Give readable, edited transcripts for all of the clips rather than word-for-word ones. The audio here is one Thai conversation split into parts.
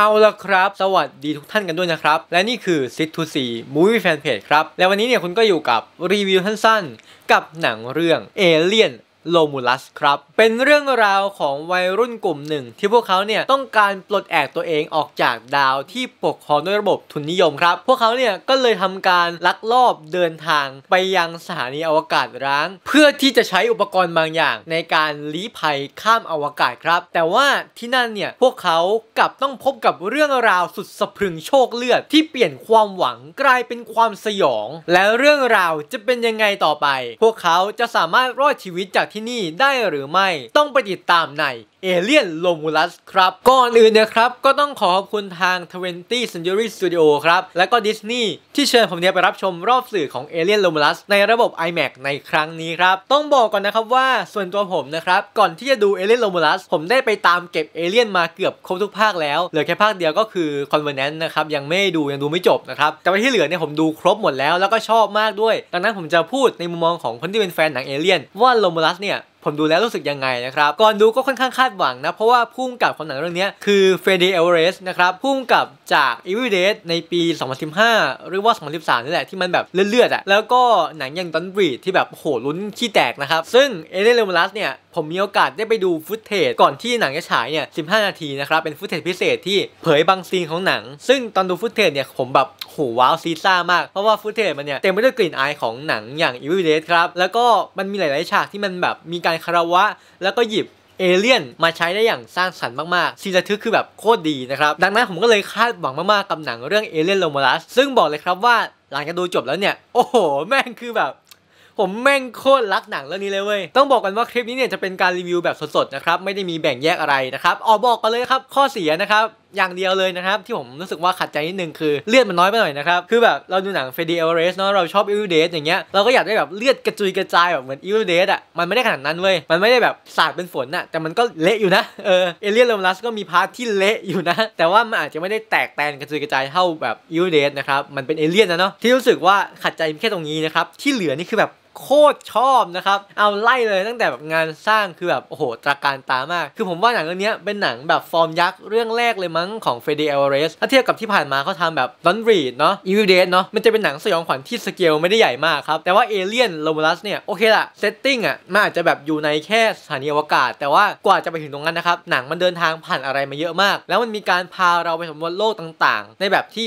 เอาละครับสวัสดีทุกท่านกันด้วยนะครับและนี่คือ SitToSee Movie Fan Page ครับและวันนี้เนี่ยคุณก็อยู่กับรีวิวสั้นๆกับหนังเรื่อง Alien Romulus ครับเป็นเรื่องราวของวัยรุ่นกลุ่มหนึ่งที่พวกเขาเนี่ยต้องการปลดแอกตัวเองออกจากดาวที่ปกครองด้วยระบบทุนนิยมครับพวกเขาเนี่ยก็เลยทำการลักลอบเดินทางไปยังสถานีอวกาศร้างเพื่อที่จะใช้อุปกรณ์บางอย่างในการลี้ภัยข้ามอวกาศครับแต่ว่าที่นั่นเนี่ยพวกเขากลับต้องพบกับเรื่องราวสุดสะพรึงโชคเลือดที่เปลี่ยนความหวังกลายเป็นความสยองและเรื่องราวจะเป็นยังไงต่อไปพวกเขาจะสามารถรอดชีวิตจากที่นี่ได้หรือไม่ต้องไปติดตามใน Alien Romulus ครับก่อนอื่นนะครับก็ต้องขอขอบคุณทาง 20th Century Studio ครับและก็ Disney ที่เชิญผมเนี่ยไปรับชมรอบสื่อของ Alien Romulus ในระบบ IMAX ในครั้งนี้ครับต้องบอกก่อนนะครับว่าส่วนตัวผมนะครับก่อนที่จะดู Alien Romulus ผมได้ไปตามเก็บ Alien มาเกือบครบทุกภาคแล้วเหลือแค่ภาคเดียวก็คือ Covenant นะครับยังดูไม่จบนะครับแต่ที่เหลือเนี่ยผมดูครบหมดแล้วแล้วก็ชอบมากด้วยดังนั้นผมจะพูดในมุมมองของคนที่เป็นแฟนหนัง Alien ว่า Romulus เนี่ยผมดูแล้วรู้สึกยังไงนะครับก่อนดูก็ค่อนข้างคาดหวังนะเพราะว่าผู้กำกับของหนังเรื่องนี้คือเฟรดดี้ เอลเรสนะครับผู้กำกับจาก Evil Dead ในปี 2015 หรือว่า 2013 นี่แหละที่มันแบบเลือดๆอะแล้วก็หนังอย่าง Don't Breathe ที่แบบโหลุ้นขี้แตกนะครับซึ่ง Alien Romulus เนี่ยผมมีโอกาสได้ไปดูฟุตเทจก่อนที่หนังจะฉายเนี่ย 15 นาทีนะครับเป็นฟุตเทจพิเศษที่เผยบางซีนของหนังซึ่งตอนดูฟุตเทจเนี่ยผมแบบโหว้าวซีซ่ามากเพราะว่าฟุตเทจมันเนี่ยเต็มไปด้วยกลิ่นอายของหนังอย่าง Evil Dead ครับแล้วก็มันมีหลายๆฉากที่มันแบบมีคารวะแล้วก็หยิบเอเลี่ยนมาใช้ได้อย่างสร้างสรรค์มากๆซีนระทึกคือแบบโคตรดีนะครับดังนั้นผมก็เลยคาดหวังมากๆกับหนังเรื่อง Alien Romulus ซึ่งบอกเลยครับว่าหลังจากดูจบแล้วเนี่ยโอ้โหแม่งคือแบบผมแม่งโคตรรักหนังเรื่องนี้เลยเว้ยต้องบอกกันว่าคลิปนี้เนี่ยจะเป็นการรีวิวแบบสดๆนะครับไม่ได้มีแบ่งแยกอะไรนะครับอ๋อบอกกันเลยครับข้อเสียนะครับอย่างเดียวเลยนะครับที่ผมรู้สึกว่าขัดใจนิดนึงคือเลือดมันน้อยไปหน่อยนะครับคือแบบเราดูหนังเฟรดดี้ เอลเรสเนาะเราชอบ Evil Dead อย่างเงี้ยเราก็อยากได้แบบเลือดกระจุยกระจายแบบเหมือน Evil Dead อ่ะมันไม่ได้ขนาดนั้นเว้ยมันไม่ได้แบบสาดเป็นฝนน่ะแต่มันก็เละอยู่นะAlien Romulus ก็มีพาร์ทที่เละอยู่นะแต่ว่ามันอาจจะไม่ได้แตกแตนกระจุยกระจายเท่าแบบ Evil Dead นะครับมันเป็น Alien นะเนาะที่รู้สึกว่าขัดใจแค่ตรงนี้นะครับที่เหลือนี่คือแบบโคตรชอบนะครับเอาไล่เลยตั้งแต่แบบงานสร้างคือแบบโอ้โหตระการตามากคือผมว่าหนังเรื่องนี้เป็นหนังแบบฟอร์มยักษ์เรื่องแรกเลยมั้งของเฟรดดี้ เอลเรสถ้าเทียบกับที่ผ่านมาเขาทำแบบ Don't Breathe เนาะ Evil Dead เนาะมันจะเป็นหนังสยองขวัญที่สเกลไม่ได้ใหญ่มากครับแต่ว่า Alien Romulus เนี่ยโอเคละเซตติ้งอ่ะมันอาจจะแบบอยู่ในแค่สถานีอวกาศแต่ว่ากว่าจะไปถึงตรงนั้นนะครับหนังมันเดินทางผ่านอะไรมาเยอะมากแล้วมันมีการพาเราไปสำรวจโลกต่างๆในแบบที่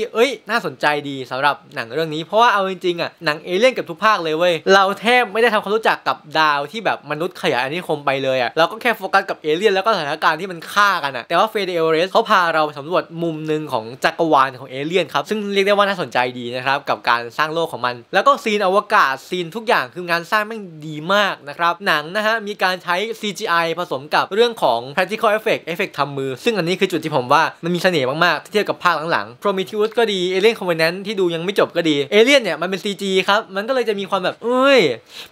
น่าสนใจดีสำหรับหนังเรื่องนี้เพราะว่าเอาจริงๆอ่ะหนัง Alien เกือบทุกภาคเลยเว้ยเราแทบไม่ได้ทำความรู้จักกับดาวที่แบบมนุษย์ขยายอาณานิคมไปเลยอ่ะเราก็แค่โฟกัสกับเอเลี่ยนแล้วก็สถานการณ์ที่มันฆ่ากันอ่ะแต่ว่าเฟรดดี้ เอลเรสเขาพาเราไปสำรวจมุมหนึ่งของจักรวาลของเอเลี่ยนครับซึ่งเรียกได้ว่าน่าสนใจดีนะครับกับการสร้างโลกของมันแล้วก็ซีนอวกาศซีนทุกอย่างคืองานสร้างแม่งดีมากนะครับหนังนะฮะมีการใช้ CGI ผสมกับเรื่องของ practical effect ทำมือซึ่งอันนี้คือจุดที่ผมว่ามันมีเสน่ห์มากๆเทียบกับภาคหลังๆ Prometheus ก็ดี Alien Covenant ที่ดูยังไม่จบก็ดี Alien เนี่ยมันเป็น CG ครับมันก็เลยจะมีความแบบ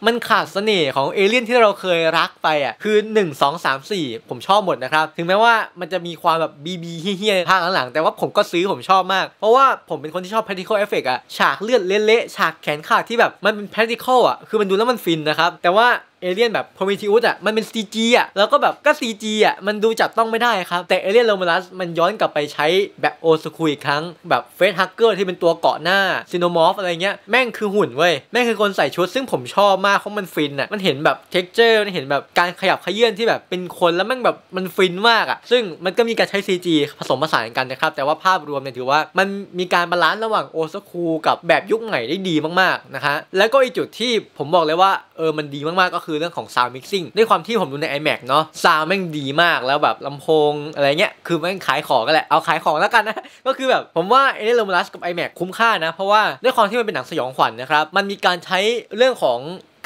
มันขาดเสน่ห์ของเอเลี่ยนที่เราเคยรักไปอ่ะคือ1 2 3 4ผมชอบหมดนะครับถึงแม้ว่ามันจะมีความแบบบีเฮี้ยๆภาคหลังๆแต่ว่าผมก็ซื้อผมชอบมากเพราะว่าผมเป็นคนที่ชอบ practical effect อ่ะฉากเลือดเละๆฉากแขนขาดที่แบบมันเป็น practical อ่ะคือมันดูแล้วมันฟินนะครับแต่ว่าเอเลี่ยนแบบ Prometheus อ่ะมันเป็น CG อ่ะแล้วก็แบบก็ CG อ่ะมันดูจับต้องไม่ได้ครับแต่ Alien Romulus มันย้อนกลับไปใช้แบบโอสคูอีกครั้งแบบเฟสฮักเกอร์ที่เป็นตัวเกาะหน้าซิโนมอร์ฟอะไรเงี้ยแม่งคือหุ่นเว้ยแม่งคือคนใส่ชุดซึ่งผมชอบมากเพราะมันฟินอ่ะมันเห็นแบบ texture มันเห็นแบบการขยับเขยื้อนที่แบบเป็นคนแล้วแม่งแบบมันฟินมากอ่ะซึ่งมันก็มีการใช้ CG ผสมผสานกันนะครับแต่ว่าภาพรวมเนี่ยถือว่ามันมีการบาลานซ์ระหว่างโอสคูกับแบบยุคใหม่ได้ดีมากๆนะฮะแล้วก็อีกจุดที่ผมบอกเลยว่ามันดีมากๆก็คือเรื่องของ Sound Mixing ด้วยความที่ผมดูใน iMac เนาะ Sound แม่งดีมากแล้วแบบลำโพงอะไรเงี้ยคือแม่งขายของก็แหละเอาขายของแล้วกันนะก็คือแบบผมว่า Alien Romulus กับ iMac คุ้มค่านะเพราะว่าด้วยความที่มันเป็นหนังสยองขวัญนะครับมันมีการใช้เรื่องของ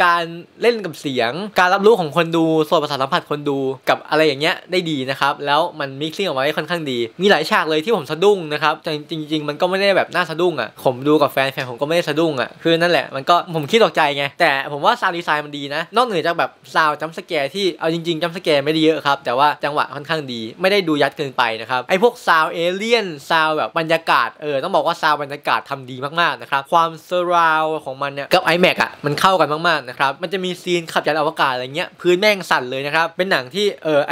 การเล่นกับเสียงการรับรู้ของคนดูส่วนประสาทสัมผัสคนดูกับอะไรอย่างเงี้ยได้ดีนะครับแล้วมันมิกซิ่งออกมาได้ค่อนข้างดีมีหลายฉากเลยที่ผมสะดุ้งนะครับแต่จริงมันก็ไม่ได้แบบน่าสะดุ้งอ่ะผมดูกับแฟนผมก็ไม่ได้สะดุ้งอ่ะคือนั่นแหละมันก็ผมคิดตกใจไงแต่ผมว่าซาวด์ดีไซน์มันดีนะนอกเหนือจากแบบซาวด์จัมป์สแกร์ที่เอาจริงๆจัมป์สแกร์ไม่ได้เยอะครับแต่ว่าจังหวะค่อนข้างดีไม่ได้ดูยัดเกินไปนะครับไอพวกซาวด์เอเลี่ยนซาวด์แบบบรรยากาศต้องบอกว่าซาวด์บรรยากาศทำดีมากๆนะครับความซาวด์ของมันเนี่ยกับ iMac อ่ะมันเข้ากันมากๆ นะครับมันจะมีซีนขับยานอวกาศอะไรเงี้ยพื้นแม่งสั่นเลยนะครับเป็นหนังที่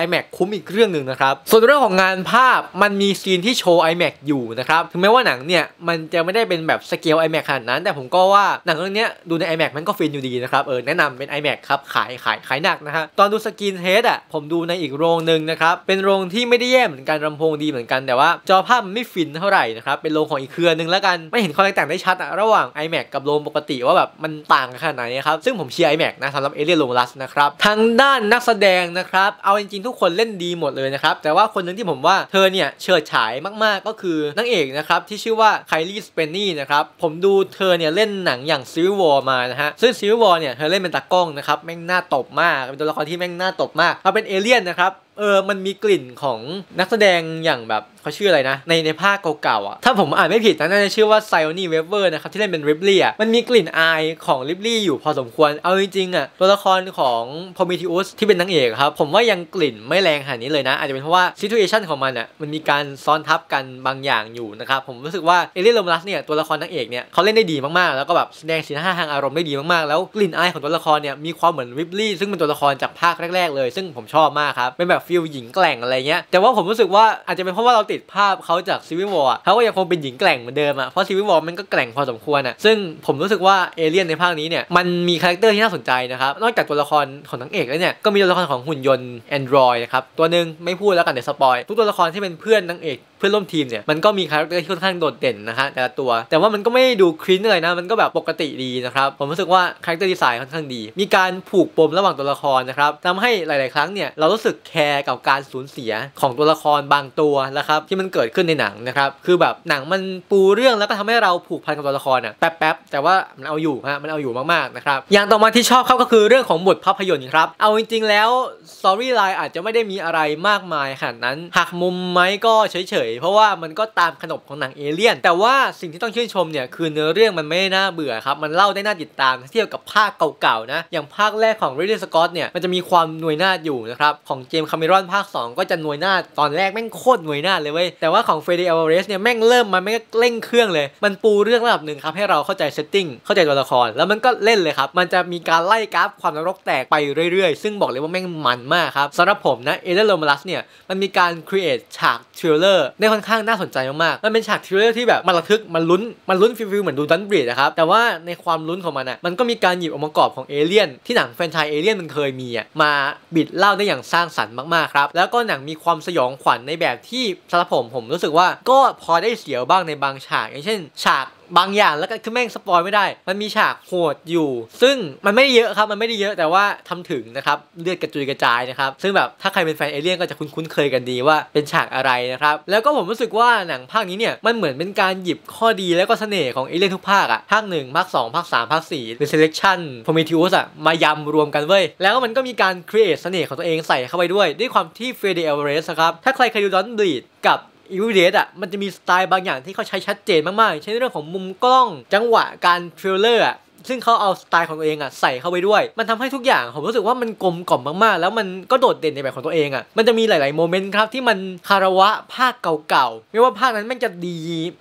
IMAX คุ้มอีกเรื่องหนึ่งนะครับส่วนเรื่องของงานภาพมันมีซีนที่โชว์ IMAX อยู่นะครับถึงแม้ว่าหนังเนี่ยมันจะไม่ได้เป็นแบบสเกล IMAX ขนาดนั้นแต่ผมก็ว่าหนังเรื่องนี้ดูใน IMAX มันก็ฟินอยู่ดีนะครับแนะนำเป็น IMAX ครับขายหนักนะฮะตอนดูสกรีนเทสอ่ะผมดูในอีกโรงนึงนะครับเป็นโรงที่ไม่ได้แย่เหมือนกันลำโพงดีเหมือนกันแต่ว่าจอภาพมันไม่ฟินเท่าไหร่นะครับเป็นโรงของอีกเครือนึงแล้วกันไม่เห็นความแตกต่างได้ชัดอะระหว่าง IMAX กับโรงปกติว่าแบบมันต่างกันขนาดไหนครับซึ่งผมเชียร์ IMAX นะสำหรับ Alien Romulus นะครับทางด้านนักแสดงนะครับเอาจริงๆทุกคนเล่นดีหมดเลยนะครับแต่ว่าคนนึงที่ผมว่าเธอเนี่ยเฉิดฉายมากๆก็คือนางเอกนะครับที่ชื่อว่าไคลี่ สเปนนี่นะครับผมดูเธอเนี่ยเล่นหนังอย่าง Civil War มานะฮะซึ่ง Civil War เนี่ยเธอเล่นเป็นตากล้องนะครับแม่งน่าตบมากเป็นตัวละครที่แม่งน่าตบมากเอาเป็นเอเลี่ยนนะครับมันมีกลิ่นของนักแสดงอย่างแบบเขาชื่ออะไรนะในภาคเก่าๆอ่ะถ้าผมอ่านไม่ผิดน่าจะชื่อว่าไซโอนี่เวเวอร์นะครับที่เล่นเป็นริปลี่อ่ะมันมีกลิ่นอายของริปลี่อยู่พอสมควรเอาจริงๆอ่ะตัวละครของโพมิทิอุสที่เป็นนางเอกครับผมว่ายังกลิ่นไม่แรงขนาดนี้เลยนะอาจจะเป็นเพราะว่าซิทูเอชันของมันอ่ะมันมีการซ้อนทับกันบางอย่างอยู่นะครับผมรู้สึกว่าเอเลี่ยน โรมูลัสเนี่ยตัวละครนางเอกเนี่ยเขาเล่นได้ดีมากๆแล้วก็แบบแสดงสีหน้าทางอารมณ์ได้ดีมากๆแล้วกลิ่นอายของตัวละครเนี่ยมีความเหมือนริปลี่ซึ่งเป็นตัวละครจากภาคแรกๆเลยซึ่งผมชอบมากครับเป็นแบบฟิลหญิงแกร่งอะไรเงี้ยแต่ว่าผมรู้สึกว่าอาจจะเป็นเพราะว่าเราติดภาพเขาจากซีวิววอร์เขาก็ยังคงเป็นหญิงแกร่งเหมือนเดิมอ่ะเพราะซีวิววอร์มันก็แกร่งพอสมควรอ่ะซึ่งผมรู้สึกว่าเอเลี่ยนในภาคนี้เนี่ยมันมีคาแรคเตอร์ที่น่าสนใจนะครับนอกจากตัวละครของนางเอกแล้วเนี่ยก็มีตัวละครของหุ่นยนต์แอนดรอยนะครับตัวหนึ่งไม่พูดแล้วกันเดี๋ยวสปอยทุกตัวละครที่เป็นเพื่อนนางเอกเพื่อนร่วมทีมเนี่ยมันก็มีคาแรคเตอร์ที่ค่อนข้างโดดเด่นนะฮะแต่ละตัวแต่ว่ามันก็ไม่ดูคลิ้นอะไรนะมันก็แบบปกติดีนะครับผมรู้สึกว่าคาแรคเตอร์ดีไซน์ค่อนข้างดีมีการผูกปมระหว่างตัวละครนะครับทำให้หลายๆครั้งเนี่ยเรารู้สึกแคร์กับการสูญเสียของตัวละครบางตัวนะครับที่มันเกิดขึ้นในหนังนะครับคือแบบหนังมันปูเรื่องแล้วก็ทำให้เราผูกพันกับตัวละครอ่ะแป๊บๆแต่ว่ามันเอาอยู่ฮะมันเอาอยู่มากๆนะครับอย่างต่อมาที่ชอบเขาก็คือเรื่องของบทภาพยนตร์ครับเอาจริงๆแล้วสตอรี่ไลน์อาจจะไม่ได้มีอะไรมากมายขนาดนั้นหักมุมไหมก็เฉยๆเพราะว่ามันก็ตามขนบของหนังเอเลี่ยนแต่ว่าสิ่งที่ต้องชื่นชมเนี่ยคือเนื้อเรื่องมันไม่น่าเบื่อครับมันเล่าได้น่าติดตามเทียบกับภาคเก่าๆนะอย่างภาคแรกของ Ridley Scott เนี่ยมันจะมีความหน่วยนาฏอยู่นะครับของเจมส์ คาเมรอนภาค2ก็จะหน่วยหน้าตอนแรกแม่งโคตรหน่วยหน้าเลยเว้ยแต่ว่าของเฟรดดี้ อัลวาเรซเนี่ยแม่งเริ่มมาแม่งเร่งเครื่องเลยมันปูเรื่องระดับหนึ่งครับให้เราเข้าใจเซตติ้งเข้าใจตัวละครแล้วมันก็เล่นเลยครับมันจะมีการไล่กราฟความนรกแตกไปเรื่อยๆซึ่งบอกเลยว่าแม่งมันมากครับสำหรับผมนะเอเลี่ยน โรมูลัสเนี่ยมันมีการครีเอทฉากทริลเลอร์ได้ค่อนข้างน่าสนใจมากๆมันเป็นฉากทริลเลอร์ที่แบบมันระทึกมันลุ้นฟิลเหมือนดูดันบรีดนะครับแต่ว่าในความลุ้นของมันอ่ะมันก็มีการหยิบองค์ประกอบของเอเลี่ยนที่หนังแฟรนไชส์เอเลี่ยนมันเคยมีอ่ะมาบิดเล่าได้อย่างสร้างสรรค์มากๆครับแล้วก็หนังมีความสยองขวัญในแบบที่สำหรับผมรู้สึกว่าก็พอได้เสียวบ้างในบางฉากอย่างเช่นฉากบางอย่างแล้วก็คือแม่งสปอยไม่ได้มันมีฉากโหดอยู่ซึ่งมันไม่เยอะครับมันไม่ได้เยอะแต่ว่าทำถึงนะครับเลือดกระจุยกระจายนะครับซึ่งแบบถ้าใครเป็นแฟนเอเลี่ยนก็จะคุ้นเคยกันดีว่าเป็นฉากอะไรนะครับแล้วก็ผมรู้สึกว่าหนังภาคนี้เนี่ยมันเหมือนเป็นการหยิบข้อดีแล้วก็เสน่ห์ของเอเลี่ยนทุกภาคอ่ะภาค1ภาค2ภาค3ภาค4 Resurrection Prometheus อ่ะมายำรวมกันเว้ยแล้วก็มันก็มีการ create เสน่ห์ของตัวเองใส่เข้าไปด้วยความที่ Freddy Alvarez ครับถ้าใครเคยดู Don't Bleed กับอีวิเดตอ่ะมันจะมีสไตล์บางอย่างที่เขาใช้ชัดเจนมากๆเช่นเรื่องของมุมกล้องจังหวะการเทรลเลอร์อ่ะซึ่งเขาเอาสไตล์ของตัวเองอ่ะใส่เข้าไปด้วยมันทำให้ทุกอย่างผมรู้สึกว่ามันกลมกล่อมมากๆแล้วมันก็โดดเด่นในแบบของตัวเองอ่ะมันจะมีหลายๆโมเมนต์ครับที่มันคารวะภาคเก่าๆไม่ว่าภาคนั้นมันจะดี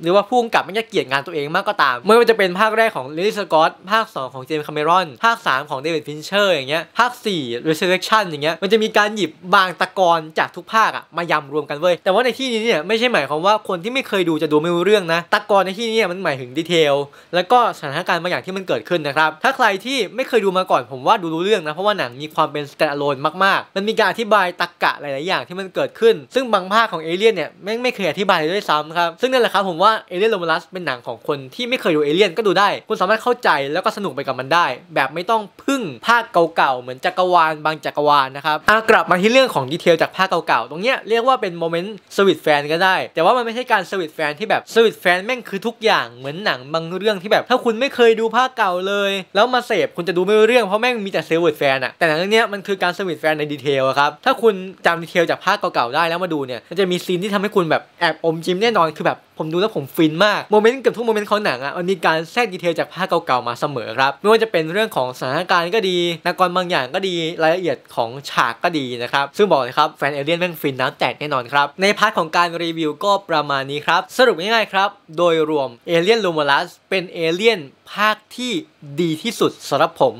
หรือว่าผู้กำกับมันจะเกลียดงานตัวเองมากก็ตามไม่ว่าจะเป็นภาคแรกของ Ridley Scott ภาค2ของเจมส์ คาเมรอนภาค3ของ David Fincher อย่างเงี้ยภาค4 Resurrection อย่างเงี้ยมันจะมีการหยิบบางตะกอนจากทุกภาคอ่ะมายำรวมกันเว้ยแต่ว่าในที่นี้เนี่ยไม่ใช่หมายความว่าคนที่ไม่เคยดูจะดูไม่รู้เรื่องนะตะกอนในที่นี้มันหมายถึงดีเทลแล้วก็สถานการณ์บางอย่างที่มันเกิดนะครับถ้าใครที่ไม่เคยดูมาก่อนผมว่าดูรู้เรื่องนะเพราะว่าหนังมีความเป็น standalone มากๆมันมีการอธิบายตรรกะหลายๆอย่างที่มันเกิดขึ้นซึ่งบางภาคของเอเลี่ยนเนี่ยไม่เคยอธิบายด้วยซ้ำครับซึ่งนั่นแหละครับผมว่าเอเลี่ยน โรมูลัสเป็นหนังของคนที่ไม่เคยดูเอเลี่ยนก็ดูได้คุณสามารถเข้าใจแล้วก็สนุกไปกับมันได้แบบไม่ต้องพึ่งภาคเก่าๆเหมือนจักรวาลบางจักรวาลนะครับกลับมาที่เรื่องของดีเทลจากภาคเก่าๆตรงเนี้ยเรียกว่าเป็นโมเมนต์สวิตแฟนก็ได้แต่ว่ามันไม่ใช่การสวิตแฟนที่แบบสวิตแฟนแม่งคือทุกอย่างเหมือนหนังบางเรื่องที่แบบถ้าคุณไม่เคยดูภาคเก่าเลยแล้วมาเสพคุณจะดูไม่รู้เรื่องเพราะแม่งมีแต่เซอร์วิสแฟนอะแต่หนังเรื่องนี้มันคือการเซอร์วิสแฟนในดีเทลครับถ้าคุณจำดีเทลจากภาคเก่าๆได้แล้วมาดูเนี่ยมันจะมีซีนที่ทำให้คุณแบบแอบอมยิ้มแน่นอนคือแบบ ผมดูแล้วผมฟินมากโมเมนต์กับทุกโมเมนต์ของหนังอ่ะมันมีการแทรกดีเทลจากภาคเก่าๆมาเสมอครับไม่ว่าจะเป็นเรื่องของสถานการณ์ก็ดีนักกรบางอย่างก็ดีรายละเอียดของฉากก็ดีนะครับซึ่งบอกเลยครับแฟนเอเลี่ยนแม่งฟินน้ำแตกแน่นอนครับในพาร์ทของการรีวิวก็ประมาณนี้ครับสรุปง่ายๆครับโดยรวม Alien Romulus เป็นเอเลี่ยนภาคที่ดีที่สุดสำหรับผม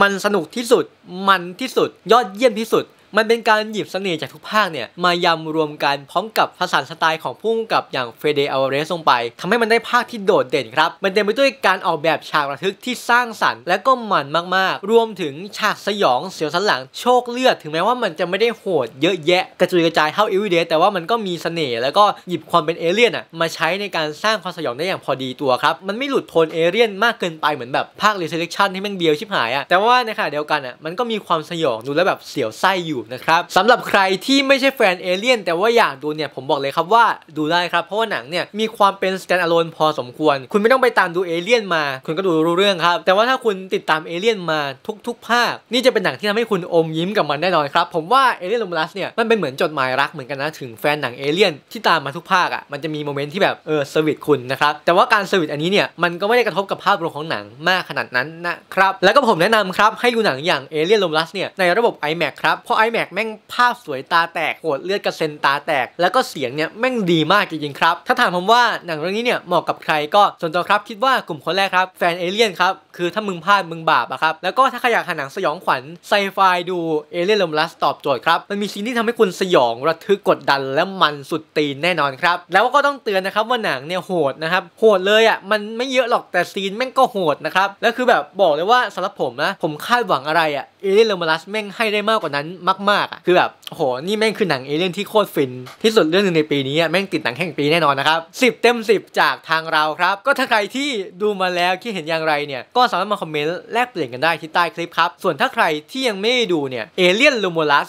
มันสนุกที่สุดมันที่สุดยอดเยี่ยมที่สุดมันเป็นการหยิบเสน่ห์จากทุกภาคเนี่ยมายำรวมกันพร้อมกับผสานสไตล์ของผู้กำกับอย่างเฟเดอัลเรสลงไปทำให้มันได้ภาคที่โดดเด่นครับมันเต็มไปด้วยการออกแบบฉากระทึกที่สร้างสรรค์และก็มันมากๆรวมถึงฉากสยองเสียวสันหลังโชกเลือดถึงแม้ว่ามันจะไม่ได้โหดเยอะแยะกระจุยกระจายเท่าอีวิเดแต่ว่ามันก็มีเสน่ห์แล้วก็หยิบความเป็นเอเลี่ยนอ่ะมาใช้ในการสร้างความสยองได้อย่างพอดีตัวครับมันไม่หลุดโทนเอเลี่ยนมากเกินไปเหมือนแบบภาค Resurrection ที่แม่งเบียวชิบหายอ่ะแต่ว่าในขณะเดียวกันอ่ะมันก็มีความสยองดูแล้วแบบเสียวไส้อยู่นะครับสำหรับใครที่ไม่ใช่แฟนเอเลี่ยนแต่ว่าอยากดูเนี่ยผมบอกเลยครับว่าดูได้ครับเพราะว่าหนังเนี่ยมีความเป็น standalone พอสมควรคุณไม่ต้องไปตามดูเอเลี่ยนมาคุณก็ดูรู้เรื่องครับแต่ว่าถ้าคุณติดตามเอเลี่ยนมาทุกภาคนี่จะเป็นหนังที่ทำให้คุณอมยิ้มกับมันแน่นอนครับผมว่าเอเลี่ยน Romulus เนี่ยมันเป็นเหมือนจดหมายรักเหมือนกันนะถึงแฟนหนังเอเลี่ยนที่ตามมาทุกภาคอ่ะมันจะมีโมเมนต์ที่แบบเซอร์วิสคุณนะครับแต่ว่าการเซอร์วิสอันนี้เนี่ยมันก็ไม่ได้กระทบกับภาพรวมของหนังมากขนาดนั้นนะครับแล้วก็ผมแนะนำครับให้ดูหนังอย่าง Alien Romulus เนี่ยในระบบ IMAX ครับเพราะ IMAX แม่งภาพสวยตาแตกโหดเลือดกระเซ็นตาแตกแล้วก็เสียงเนี่ยแม่งดีมากจริงๆครับถ้าถามผมว่าหนังเรื่องนี้เนี่ยเหมาะกับใครก็ส่วนตัวครับคิดว่ากลุ่มคนแรกครับแฟนเอเลี่ยนครับคือถ้ามึงพลาดมึงบาปอะครับแล้วก็ถ้าใครอยากหาหนังสยองขวัญไซไฟดูเอเลี่ยน Romulus ตอบโจทย์ครับมันมีซีนที่ทำให้คุณสยองระทึกกดดันและมันสุดตีนแน่นอนครับแล้วก็ต้องเตือนนะครับว่าหนังเนี่ยโหดนะครับโหดเลยอะมันไม่เยอะหรอกแต่ซีนแม่งก็โหดนะครับแล้วคือแบบบอกเลยว่าสำหรับผมนะผมคาดหวังอะไรอะเอเลี่ยน Romulus แม่งให้ได้มากกว่านั้นมากๆคือแบบโหนี่แม่งคือหนังเอเลี่ยนที่โคตรฟินที่สุดเรื่องนึงในปีนี้แม่งติดหนังแห่งปีแน่นอนนะครับ10เต็ม10จากทางเราครับก็ถ้าใครที่ดูมาแล้วคิดเห็นอย่างไรเนี่ยก็สามารถมาคอมเมนต์แลกเปลี่ยนกันได้ที่ใต้คลิปครับส่วนถ้าใครที่ยังไม่ได้ดูเนี่ยเอเลี่ยน Romulus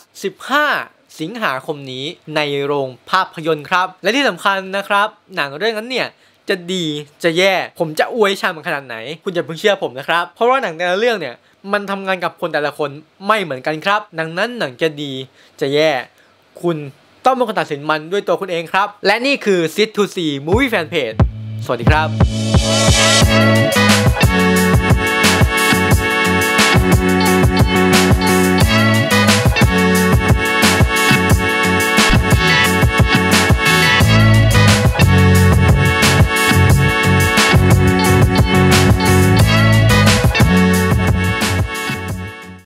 15 สิงหาคมนี้ในโรงภาพยนตร์ครับและที่สำคัญนะครับหนังเรื่องนั้นเนี่ยจะดีจะแย่ผมจะอวยชามขนาดไหนคุณอย่าเพิ่งเชื่อผมนะครับเพราะว่าหนังแต่ละเรื่องเนี่ยมันทำงานกับคนแต่ละคนไม่เหมือนกันครับดังนั้นหนังจะดีจะแย่คุณต้องเป็นคนตัดสินมันด้วยตัวคุณเองครับและนี่คือ SitToSee Movie Fan Page สวัสดีครับ